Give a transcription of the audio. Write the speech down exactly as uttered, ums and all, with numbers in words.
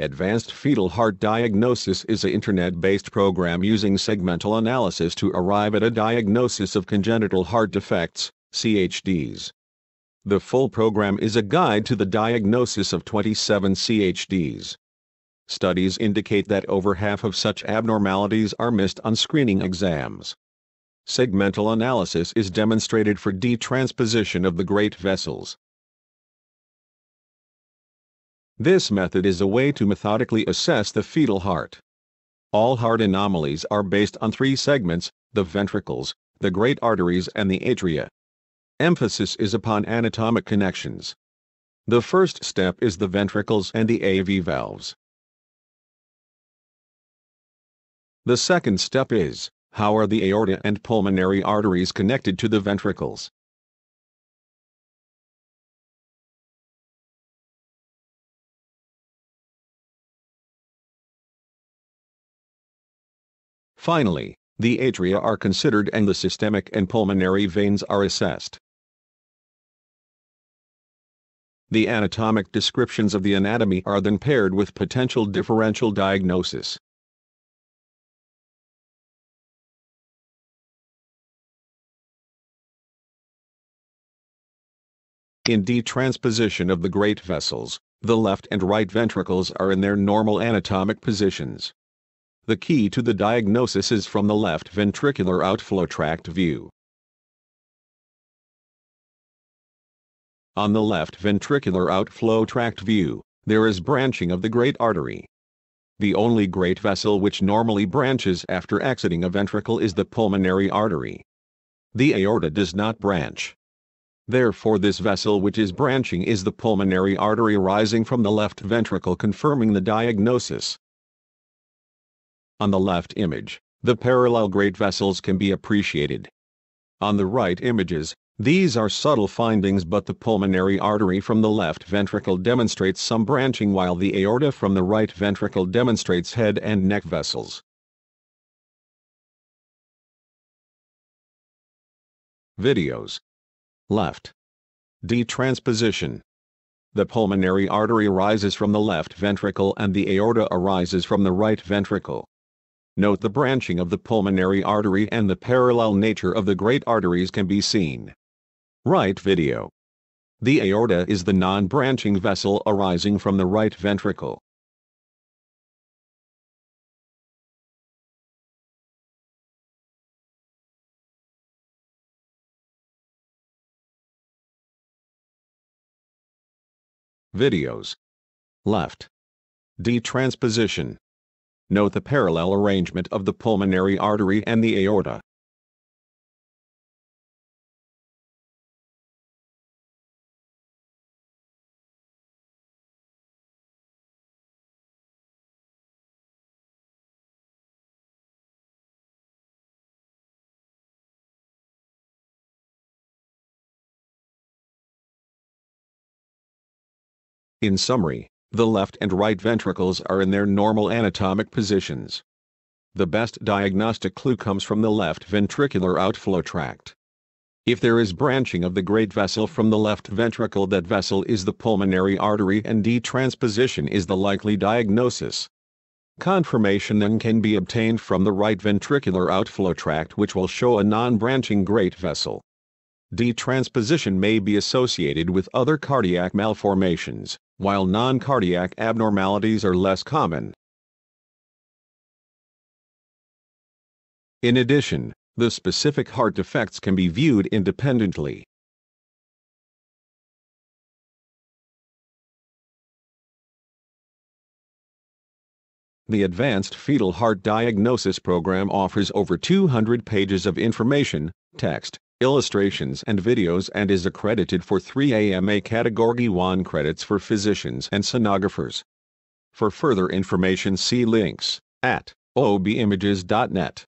Advanced Fetal Heart Diagnosis is an internet-based program using segmental analysis to arrive at a diagnosis of congenital heart defects, C H Ds. The full program is a guide to the diagnosis of twenty-seven C H Ds. Studies indicate that over half of such abnormalities are missed on screening exams. Segmental analysis is demonstrated for D-transposition of the great vessels. This method is a way to methodically assess the fetal heart. All heart anomalies are based on three segments: the ventricles, the great arteries, and the atria. Emphasis is upon anatomic connections. The first step is the ventricles and the A V valves. The second step is, how are the aorta and pulmonary arteries connected to the ventricles? Finally, the atria are considered and the systemic and pulmonary veins are assessed. The anatomic descriptions of the anatomy are then paired with potential differential diagnosis. In D-transposition of the great vessels, the left and right ventricles are in their normal anatomic positions. The key to the diagnosis is from the left ventricular outflow tract view. On the left ventricular outflow tract view, there is branching of the great artery. The only great vessel which normally branches after exiting a ventricle is the pulmonary artery. The aorta does not branch. Therefore, this vessel which is branching is the pulmonary artery rising from the left ventricle, confirming the diagnosis. On the left image, the parallel great vessels can be appreciated. On the right images, these are subtle findings, but the pulmonary artery from the left ventricle demonstrates some branching, while the aorta from the right ventricle demonstrates head and neck vessels. Videos. Left. D-transposition. The pulmonary artery rises from the left ventricle and the aorta arises from the right ventricle. Note the branching of the pulmonary artery and the parallel nature of the great arteries can be seen. Right video. The aorta is the non-branching vessel arising from the right ventricle. Videos. Left. D-transposition. Note the parallel arrangement of the pulmonary artery and the aorta. In summary, the left and right ventricles are in their normal anatomic positions. The best diagnostic clue comes from the left ventricular outflow tract. If there is branching of the great vessel from the left ventricle, that vessel is the pulmonary artery, and D-transposition is the likely diagnosis. Confirmation then can be obtained from the right ventricular outflow tract, which will show a non-branching great vessel. D-transposition may be associated with other cardiac malformations, while non-cardiac abnormalities are less common. In addition, the specific heart defects can be viewed independently. The Advanced Fetal Heart Diagnosis program offers over two hundred pages of information, text, illustrations, and videos, and is accredited for three A M A Category one credits for physicians and sonographers. For further information, see links at obimages dot net.